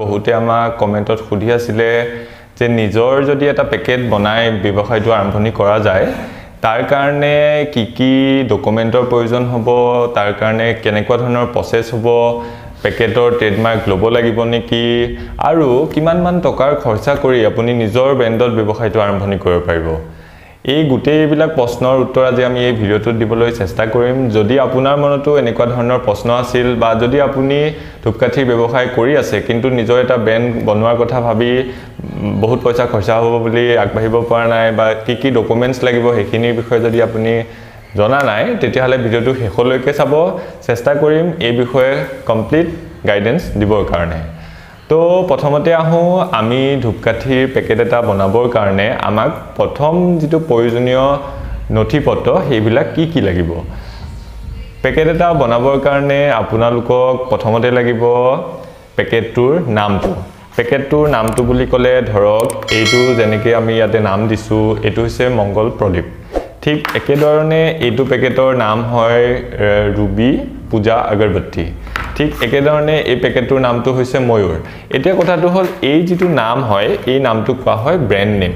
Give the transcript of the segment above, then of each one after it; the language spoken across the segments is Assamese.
বহুতে আমা কমেন্টত খুধি আছিলে যে নিজৰ যদি এটা পেকেট বনাই ব্যৱসায়টো আৰম্ভনি কৰা যায় তাৰ কাৰণে কি কি ডকুমেন্টৰ প্ৰয়োজন হ'ব তাৰ কাৰণে কেনেকুৱা ধৰণৰ প্ৰসেস হ'ব পেকেটৰ ট্ৰেডমাৰ্ক ল'ব লাগিব নেকি আৰু কিমান মান টকাৰ খৰচা কৰি আপুনি নিজৰ ব্ৰেণ্ডৰ ব্যৱসায়টো আৰম্ভনি কৰিব পাৰিব এই গুটেইবিলাক প্ৰশ্নৰ উত্তৰ আজি আমি এই ভিডিঅ'টোত দিবলৈ চেষ্টা কৰিম যদি আপোনাৰ মনতো এনেকুৱা ধৰণৰ প্ৰশ্ন আছিল বা যদি আপুনি ধূপকাঠি ব্যৱসায় কৰি আছে কিন্তু নিজৰ এটা ব্ৰেণ্ড বনোৱাৰ কথা ভাবি বহুত পইচা খৰচা হ'ব বুলি আগবাঢ়িব পৰা নাই বা কি কি ডকুমেন্টছ লাগিব সেইখিনিৰ বিষয়ে যদি আপুনি জানা নাই তেতিয়াহলে ভিডিঅ'টো শেষলৈকে চাব চেষ্টা কৰিম এই বিষয়ে কমপ্লিট গাইডেন্স দিবৰ কাৰণে তো প্ৰথমতে আহো আমি ধূপকাঠিৰ পেকেট এটা বনাবৰ কাৰণে আমাক প্ৰথম যেটো প্ৰয়োজনীয় নথিপত্ৰ হেবিলা কি কি লাগিব পেকেট এটা বনাবৰ কাৰণে আপোনালোকক প্ৰথমতে লাগিব পেকেটটোৰ নামটো বুলি ক'লে ধৰক এইটো যেনেকৈ আমি ইয়াতে নাম দিছো এটো হৈছে মংগল প্ৰদীপ ঠিক একেদৰণে এইটো পেকেটৰ নাম হয় ৰুবি পূজা আগৰবত্তি ঠিক একেদৰণে এই পেকেটৰ নামটো হৈছে ময়ূৰ এতিয়া কথাটো হল এই যেটো নাম হয় এই নামটো কোৱা হয় ব্ৰেণ্ড নেম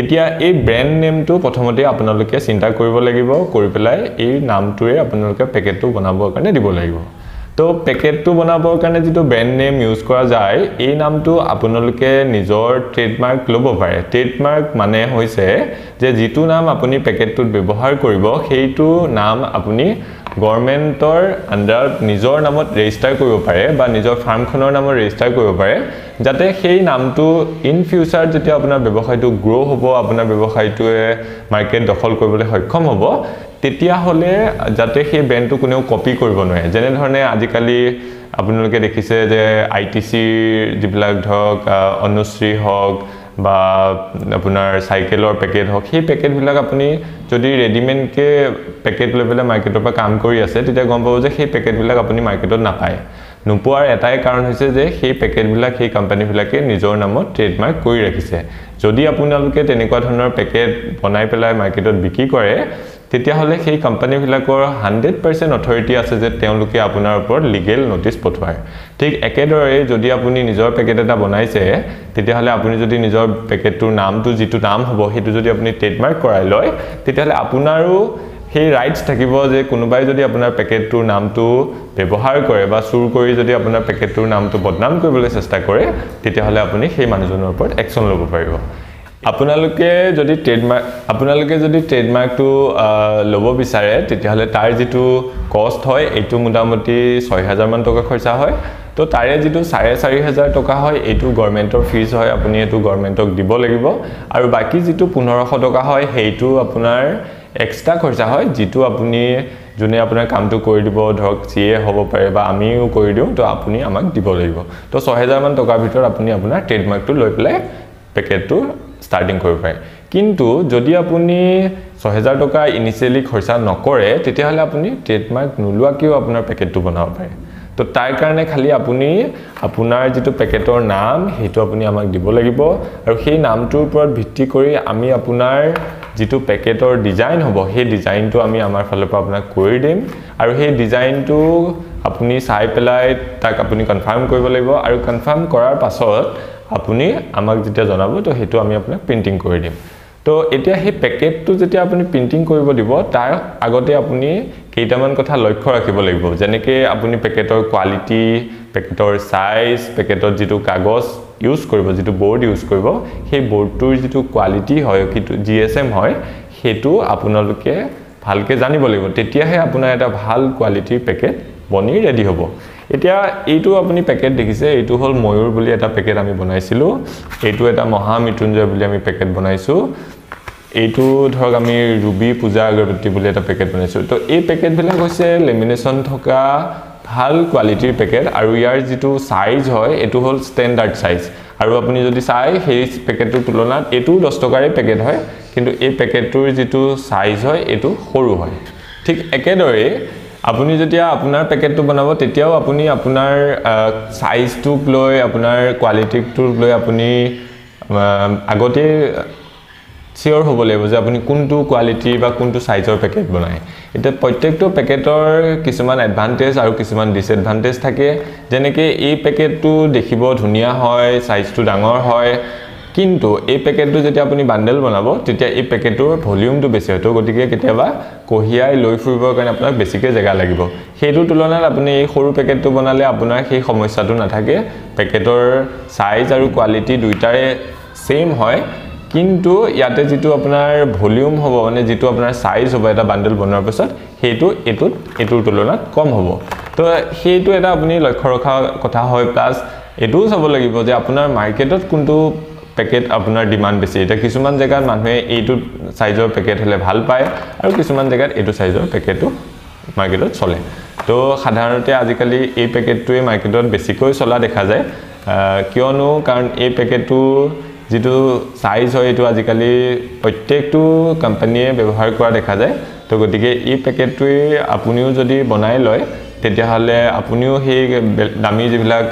এতিয়া এই ব্ৰেণ্ড নেমটো প্ৰথমতে আপোনালোকে চিন্তা কৰিব লাগিব কৰি পেলাই এই নামটোৰে আপোনালোকে পেকেটটো বনাবৰ কাৰণে দিব লাগিব তো পেকেটটো বনাবৰ কাৰণে যেটো ব্ৰেণ্ড নেম ইউজ কৰা যায় এই নামটো আপোনালোকে নিজৰ ট্ৰেডমাৰ্ক ল'ব পাৰে ট্ৰেডমাৰ্ক মানে হৈছে যে যেটো নাম আপুনি পেকেটটোত ব্যৱহাৰ কৰিব সেইটো নাম আপুনি গৱৰ্ণমেন্টৰ আন্ডাৰ নিজৰ নামত ৰেজিষ্টাৰ কৰিব পাৰে বা নিজৰ ফাৰ্মখনৰ নামত ৰেজিষ্টাৰ কৰিব পাৰে যাতে সেই নামটো ইন ফিউচাৰ যেতিয়া আপোনাৰ ব্যৱসায়টো গ্ৰ' হ'ব আপোনাৰ ব্যৱসায়টোৱে মাৰ্কেট দখল কৰিবলৈ সক্ষম হ'ব তেতিয়া হলে যাতে সেই ব্ৰেণ্ডটো কোনেও কপি কৰিব নোৱাৰে যেনে ধৰণে আজিকালি আপোনালোকে দেখিছে যে আইটিসি জিবিলাক ধক অনুশ্ৰী হক বা আপোনাৰ সাইকেলৰ পেকেট হক সেই পেকেট বিলাক আপুনি যদি ৰেডিমেড কে পেকেট লেভেলে মাৰ্কেটৰ পৰা কাম কৰি আছে তেতিয়া গম পাব যে সেই পেকেট বিলাক আপুনি মাৰ্কেটত নাপায় নুপুৱাৰ এটাই কাৰণ হৈছে যে সেই পেকেট বিলাক সেই কোম্পানী বিলাকে নিজৰ নামত ট্ৰেডমাৰ্ক কৰি ৰাখিছে যদি আপোনালোকে তেনেকুৱা ধৰণৰ পেকেট বনাই পেলাই মাৰ্কেটত বিক্ৰী কৰে তেতিয়া হলে সেই কোম্পানী বিলাকৰ 100% অথৰিটি আছে যে তেওঁলোকে আপোনাৰ ওপৰত লিগেল নোটিছ পঠায় ঠিক একেদৰে যদি আপুনি নিজৰ পেকেট এটা বনাইছে তেতিয়া হলে আপুনি যদি নিজৰ পেকেটৰ নামটো যেটো নাম হ'ব সেইটো যদি আপুনি ট্ৰেডমাৰ্ক কৰাই লয় তেতিয়া হলে আপোনাৰো সেই ৰাইটছ থাকিব যে কোনোবাই যদি আপোনাৰ পেকেটৰ নামটো ব্যৱহাৰ কৰে বা চুৰ কৰি যদি আপোনাৰ পেকেটৰ নামটো বদনাম কৰিবলৈ চেষ্টা কৰে তেতিয়া হলে আপুনি সেই মানুহজনৰ ওপৰত একচন ল'ব পাৰিব আপোনালোকে যদি ট্ৰেডমাৰ্কটো লব বিচাৰে তেতিয়াহলে তাৰ যেটো কষ্ট হয় এটো মোটামুটি 6000 মান টকা খৰচা হয় তো তাৰে যেটো 4500 টকা হয় এটো গৱৰ্ণমেন্টৰ ফিজ হয় আপুনি এটো গৱৰ্ণমেন্টক দিব লাগিব আৰু বাকি যেটো 1500 টকা হয় হেইটো আপোনাৰ এক্সট্ৰা খৰচা হয় যেটো আপুনি জুনে আপোনাৰ কামটো কৰি দিব ধৰক চিয়ে হ'ব পাৰে বা আমিও কৰি দিও তো আপুনি আমাক দিব লাগিব তো 6000 মান টকাৰ ভিতৰত আপুনি আপোনাৰ ট্ৰেডমাৰ্কটো লৈ পেলাই পেকেটটো starting কৰিব পাৰে কিন্তু যদি আপুনি 6000 টকা ইনিশিয়ালি খৰচা নকৰে তেতিয়া হলে আপুনি ট্ৰেডমাৰ্ক নুলুৱা কিও আপোনাৰ পেকেটটো বনাব পাৰে তো তাৰ কাৰণে খালি আপুনি আপোনাৰ যেটো পেকেটৰ নাম হেতু আপুনি আমাক দিব লাগিব আৰু সেই নামটোৰ ওপৰত ভিত্তি কৰি আমি আপোনাৰ যেটো পেকেটৰ ডিজাইন হ'ব সেই ডিজাইনটো আমি আমাৰ ফালৰ পৰা আপোনাক কৰি দিম আৰু সেই ডিজাইনটো আপুনি চাই পেলাই তাক আপুনি কনফাৰ্ম কৰিব লাগিব আৰু কনফাৰ্ম কৰাৰ পাছত আপুনি আমাক যেতিয়া জনাব তো হেতু আমি আপোনাক প্ৰিন্টিং কৰি দিম তো এতিয়া হে পেকেটটো যেতিয়া আপুনি প্ৰিন্টিং কৰিব দিব তাৰ আগতে আপুনি কেইটামান কথা লক্ষ্য ৰাখিব লাগিব যেনেকৈ আপুনি পেকেটৰ কোৱালিটি পেকেটৰ সাইজ পেকেটৰ যেটো কাগজ ইউজ কৰিব যেটো বোৰ্ড ইউজ কৰিব সেই বোৰ্ডটোৰ যেটো কোৱালিটি হয় কিটো জিএসএম হয় হেতু আপোনালোকে ভালকৈ জানিব লাগিব তেতিয়াহে আপোনাৰ এটা ভাল কোৱালিটিৰ পেকেট বনি ৰেডি হ'ব এতিয়া এইটো আপুনি পেকেট দেখিছে এইটো হল ময়ূৰ বুলি এটা পেকেট আমি বনাইছিলো এইটো এটা মহা মৃত্যুঞ্জয় বুলি আমি পেকেট বনাইছো এইটো ধৰক আমি ৰুবি পূজা আগৰবত্তি বুলি এটা পেকেট বনাইছো তো এই পেকেট বিলাক হৈছে লেমিনেচন থকা ভাল কোৱালিটিৰ পেকেট আৰু ইয়াৰ যেটো সাইজ হয় এটো হল ষ্টেণ্ডাৰ্ড সাইজ আৰু আপুনি যদি চাই সেই পেকেটৰ তুলনাত এটো 10 টকাৰে পেকেট হয় কিন্তু এই পেকেটৰ যেটো সাইজ হয় এটো সৰু হয় ঠিক একেদৰে আপুনি যেতিয়া আপোনাৰ পেকেটটো বনাব তেতিয়াও আপুনি আপোনাৰ সাইজটোক লৈ আপোনাৰ কোৱালিটিটোক লৈ আপুনি আগতে sure hobo lebo je apuni kuntu quality ba kuntu size or packet banai eta prottek to packet or kisuman advantage aru kisuman disadvantage thake jeneke ei packet tu dekhibo dhunia hoy size tu dangor hoy kintu ei packet tu jeti apuni bundle banabo tetia ei packet or volume tu beshi hoto gotike keteba kohia loi furibor karone apunak besike jaga lagibo heitu tulonal apuni ei horu packet tu banale apunar sei samossya tu nathake packet or size aru quality duitare same hoy কিন্তু ইয়াতে যেটু আপনার ভলিউম হবো মানে যেটু আপনার সাইজ হবো এটা বান্ডেল বনার পছত হেতু এটুৰ তুলনাত কম হবো তো হেতু এটা আপুনি লক্ষ্য ৰখা কথা হয় প্লাস এটু সব লাগিব যে আপোনাৰ মাৰ্কেটত কোনটো প্যাকেট আপোনাৰ ডিমান্ড বেছি এটা কিছুমান জায়গা মানুহে এটু সাইজৰ প্যাকেট হলে ভাল পায় আৰু কিছুমান জায়গা এটু সাইজৰ প্যাকেটটো মাৰ্কেটত চলে তো সাধাৰণতে আজিকালি এই প্যাকেটটোৱে মাৰ্কেটত বেছিকৈ চলা দেখা যায় কিয়নো কাৰণ এই প্যাকেটটো যেটো সাইজ হয় এটো আজিকালি প্ৰত্যেকটো কোম্পানীয়ে ব্যৱহাৰ কৰা দেখা যায় তো গতিকে এই প্যাকেটটোৱে আপুনিও যদি বনাই লয় তেতিয়া হলে আপুনিও সেই দামী যেবিলাক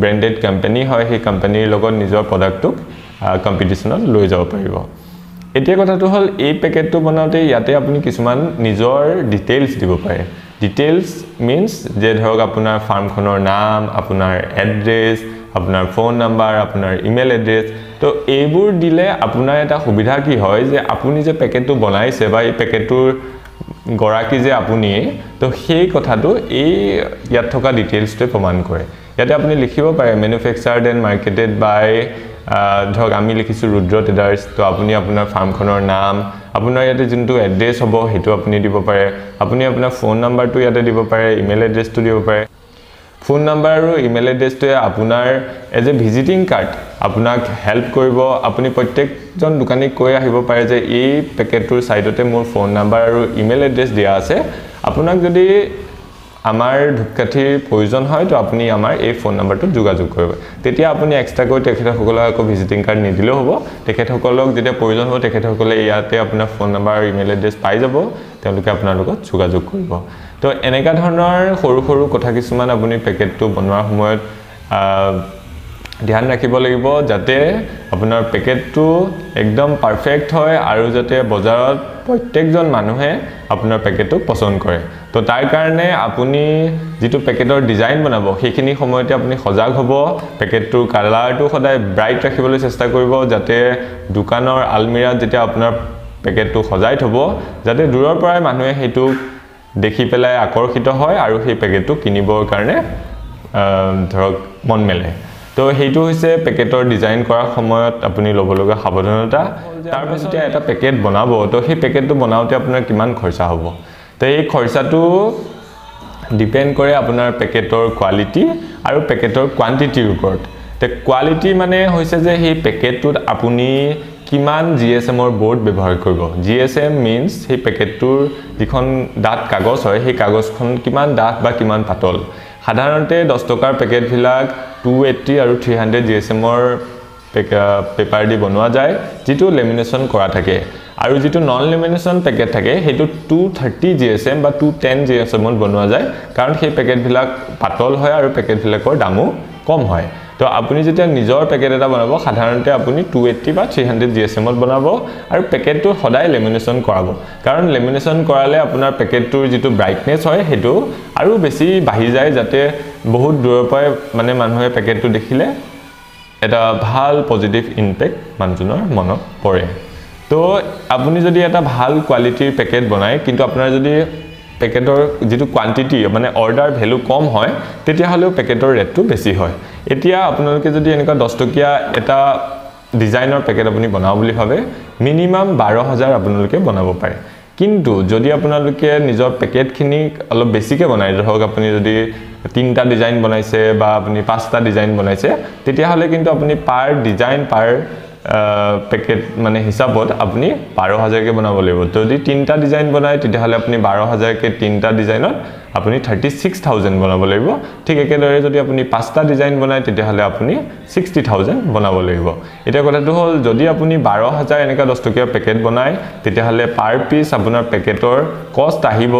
ব্র্যান্ডেড কোম্পানী হয় সেই কোম্পানীৰ লগত নিজৰ প্ৰডাক্টক কম্পিটিশনত লৈ যাব পাৰিব এতিয়া কথাটো হল এই প্যাকেটটো বনাওতে ইয়াতে আপুনি কিছুমান নিজৰ ডিটেইলস দিব পাৰে ডিটেইলস মিন্স যে ধৰক আপোনাৰ ফাৰ্মখনৰ নাম আপোনাৰ এড্ৰেছ আপোনাৰ ফোন নাম্বাৰ আপোনাৰ ইমেল এড্ৰেছ তো এইবোৰ দিলে আপোনাৰ এটা সুবিধা কি হয় যে আপুনি যে প্যাকেটটো বনাইছে বা এই প্যাকেটটোৰ গৰাকী যে আপুনি তো সেই কথাটো এই ইয়াত থকা ডিটেইলছটো প্ৰমাণ কৰে ইয়াতে আপুনি লিখিব পাৰে ম্যানুফ্যাকচাৰড এন্ড মাৰ্কেটেড বাই ধৰক আমি লিখিছো ৰুদ্ৰ ট্ৰেডাৰ্ছ তো আপুনি আপোনাৰ ফাৰ্মখনৰ নাম আপোনাৰ ইয়াতে যোনটো এড্ৰেছ হ'ব হেতু আপুনি দিব পাৰে আপুনি আপোনাৰ ফোন নাম্বাৰটো ইয়াতে দিব পাৰে ইমেল এড্ৰেছটো দিব পাৰে phone number aru email address to apunar as a visiting card apunak help koribo apuni prottek jon dukani koi ahibo pare je ei packet tur side ote mor phone number aru email address dia ase apunak jodi amar dhupkathi proyojon hoy to apuni amar ei phone number tu jogajog koribo tetia apuni extra koi tekhet hokolak ko visiting card nidilo hobo tekhet hokolak jetia proyojon hobo tekhet hokole iate apuna phone number aru email address pai jabo তেওঁলোকে আপোনাৰ লগত যোগাযোগ কৰিব তো এনেকা ধৰণৰ হৰু হৰু কথা কিছুমান আপুনি প্যাকেটটো বনোৱাৰ সময়ত ধ্যান ৰাখিব লাগিব যাতে আপোনাৰ প্যাকেটটো একদম পাৰফেক্ট হয় আৰু যাতে বজাৰত প্ৰত্যেকজন মানুহে আপোনাৰ প্যাকেটটো পছন্দ কৰে তো তাৰ কাৰণে আপুনি যেটো প্যাকেটৰ ডিজাইন বনাব সেইখিনি সময়তে আপুনি সজাগ হ'ব প্যাকেটটোৰ কালাৰটো সদায় ব্ৰাইট ৰাখিবলৈ চেষ্টা কৰিব যাতে দোকানৰ আলমিৰা যেটা আপোনাৰ প্যাকেটটো সজাই থব যাতে দূৰৰ পৰাই মানুহে হেতু দেখি পেলাই আকৰ্ষিত হয় আৰু সেই প্যাকেটটো কিনিবৰ কাৰণে ধৰক মন মেলে তো হেতু হৈছে প্যাকেটৰ ডিজাইন কৰাৰ সময়ত আপুনি লব লগা সাৱধানতা তাৰ পিছতে এটা প্যাকেট বনাব তো সেই প্যাকেটটো বনাওতে আপোনাৰ কিমান খৰচা হ'ব তো এই খৰচাটো ডিপেন্ড কৰে আপোনাৰ প্যাকেটৰ কোৱালিটি আৰু প্যাকেটৰ কোয়ান্টিটিৰ ওপৰত তে কোৱালিটি মানে হৈছে যে সেই প্যাকেটটোত আপুনি কিমান জিএসএম অৰ বোৰ্ড ব্যৱহাৰ কৰিব জিএসএম মিন্স সেই প্যাকেটটোৰ যিখন ডাঠ কাগজ হয় সেই কাগজখন কিমান ডাঠ বা কিমান পাতল সাধাৰণতে 10 টকাৰ প্যাকেট বিলাক 280 আৰু 300 জিএসএম অৰ পেপাৰ দি বনোৱা যায় যেটো লেমিনেচন কৰা থাকে আৰু যেটো নন লেমিনেচন প্যাকেট থাকে হেতু 230 জিএসএম বা 210 জিএসএম অত বনোৱা যায় কাৰণ সেই প্যাকেট বিলাক পাতল হয় আৰু প্যাকেট বিলাকৰ দামো কম হয় তো আপুনি যেতিয়া নিজৰ প্যাকেট এটা বনাবো সাধাৰণতে আপুনি 280 বা 300 GSM ত বনাবো আৰু প্যাকেটটো সদায় লেমিনেচন কৰাবো কাৰণ লেমিনেচন কৰালে আপোনাৰ প্যাকেটটোৰ যেটো ব্ৰাইটনেস হয় হেতু আৰু বেছি বাহি যায় যাতে বহুত দূৰৰ পৰা মানে মানুহে প্যাকেটটো দেখিলে এটা ভাল পজিটিভ ইমপ্যাক্ট মানুহজনৰ মনত পৰে তো আপুনি যদি এটা ভাল কোৱালিটিৰ প্যাকেট বনায় কিন্তু আপোনাৰ যদি প্যাকেটৰ যেটো কোয়ান্টিটি মানে অৰ্ডাৰ ভ্যালু কম হয় তেতিয়া হলেও প্যাকেটৰ ৰেটটো বেছি হয় এতিয়া আপোনালোকে যদি এনেকা 10 টকিয়া এটা ডিজাইনৰ প্যাকেট আপুনি বনাও বুলি ভাবে মিনিমাম 12000 আপোনালোকে বনাব পাৰে কিন্তু যদি আপোনালোকে নিজৰ প্যাকেটখিনি অলপ বেছিকে বনাই ধৰক আপুনি যদি 3টা ডিজাইন বনাইছে বা আপুনি 5টা ডিজাইন বনাইছে তেতিয়া হলে কিন্তু আপুনি পাৰ ডিজাইন পাৰ প্যাকেট মানে হিসাবত আপনি 12000 কে বনাব লাগিব যদি 3টা ডিজাইন বনায় তেতিয়া হলে আপনি 12000 কে 3টা ডিজাইনত আপনি 36000 বনাব লাগিব ঠিক একেদৰে যদি আপনি 5টা ডিজাইন বনায় তেতিয়া হলে আপনি 60000 বনাব লাগিব এটা কথাটো হল যদি আপনি 12000 এনেকা 10 টকিয়া প্যাকেট বনায় তেতিয়া হলে পার পিস আপোনাৰ প্যাকেটৰ কষ্ট আহিব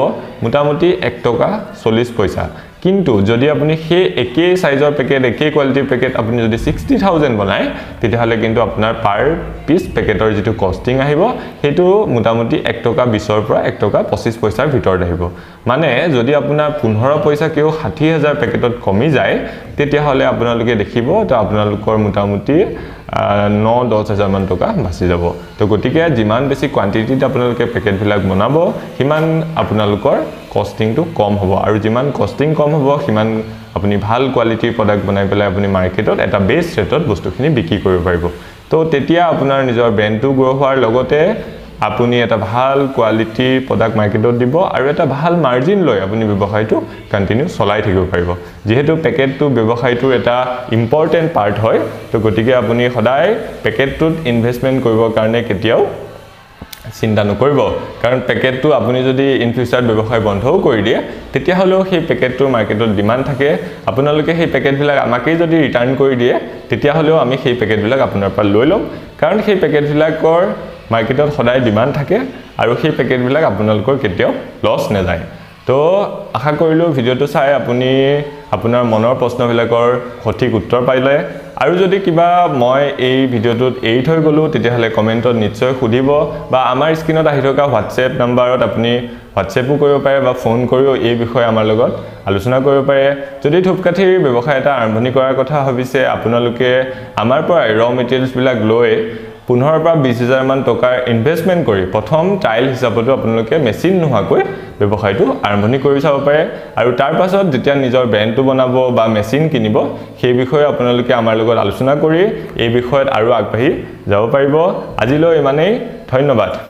মোটামুটি 1 টকা 40 পইচা কিন্তু যদি আপনি হে একে সাইজৰ প্যাকেট একে কোয়ালিটিৰ প্যাকেট আপনি যদি 60000 বনায় তেতিয়ালে কিন্তু আপোনাৰ পাৰ পিস প্যাকেটৰ যেটো কস্টিং আহিব হেতু মোটামুটি 1 টকা 20 পৰা 1 টকা 25 পইচাৰ ভিতৰ আহিব মানে যদি আপোনাৰ 15 পইচা কিও 60000 প্যাকেটত কমি যায় তেতিয়ালে আপোনালোকে দেখিব তো আপোনালোকৰ মোটামুটি 9-10000 মান টকা বাছি যাব তো গটিকে যিমান বেছি কোয়ান্টিটিত আপোনালোকে প্যাকেট বিলাক বনাব হিমান আপোনালোকৰ কস্টিং টু কম হ'ব আৰু যিমান কস্টিং কম হ'ব হিমান আপুনি ভাল কোয়ালিটি প্ৰডাক্ট বনাই পেলাই আপুনি মাৰ্কেটত এটা বেস ৰেটত বস্তুখিনি বিক্ৰী কৰিব পাৰিব তো তেতিয়া আপোনাৰ নিজৰ ব্ৰেণ্ডটো গ্ৰ' হোৱাৰ লগতে আপুনি এটা ভাল কোয়ালিটি প্ৰোডাক্ট মাৰ্কেটত দিব আৰু এটা ভাল মাৰ্জিন লৈ আপুনি ব্যৱসায়টো কন্টিনিউ চলাই থাকিব পাৰিব যেহেতু প্যাকেটটো ব্যৱসায়টো এটা ইম্পৰ্টেন্ট পাৰ্ট হয় তো গটিকে আপুনি সদায় প্যাকেটটোত ইনভেষ্টমেণ্ট কৰিবৰ কাৰণে কেতিয়াও চিন্তা নকৰিব কাৰণ প্যাকেটটো আপুনি যদি ইন ফিউচাৰ ব্যৱসায় বন্ধও কৰি দিয়ে তেতিয়া হলো সেই প্যাকেটটো মাৰ্কেটত ডিমান্ড থাকে আপোনালোকে সেই প্যাকেট বিলাক আমাকে যদি ৰিটাৰ্ণ কৰি দিয়ে তেতিয়া হলো আমি সেই প্যাকেট বিলাক আপোনাৰ পৰা লৈ লম কাৰণ সেই প্যাকেট বিলাকৰ মাৰ্কেটত সদায় ডিমান্ড থাকে আৰু সেই প্যাকেট বিলাক আপোনালোকৰ কেতিয়াও লস না যায় তো আশা কৰিলো ভিডিওটো চাই আপুনি আপোনাৰ মনৰ প্ৰশ্নবিলাকৰ সঠিক উত্তৰ পাইলে আৰু যদি কিবা মই এই ভিডিওটোত এইট হৈ গলো তেতিয়ালে কমেন্টত নিশ্চয় খুদিব বা আমাৰ স্ক্ৰিনত আহি থকা WhatsApp নম্বৰত আপুনি WhatsAppও কৰিব পাৰে বা ফোন কৰিও এই বিষয়ে আমাৰ লগত আলোচনা কৰিব পাৰে যদি ধূপকাঠীৰ ব্যৱসায় এটা আৰম্ভণি কৰাৰ কথা ভাবিছে আপোনালোকে আমাৰ পৰা ৰ মেটেৰিয়েলছ বিলাক লৈ 15 পৰা 20000 মান টকাৰ ইনভেষ্টমেন্ট কৰি প্ৰথম ট্ৰায়াল হিচাপত আপোনালোকে মেচিন নোহাকৈ ব্যৱসায়টো আৰম্ভণি কৰি চাব পাৰে আৰু তাৰ পাছত যেতিয়া নিজৰ ব্ৰেণ্ডটো বনাব বা মেচিন কিনিব সেই বিষয়ে আপোনালোকে আমাৰ লগত আলোচনা কৰি এই বিষয়ত আৰু আগবাঢ়ি যাব পাৰিব আজিলৈ ইমানেই ধন্যবাদ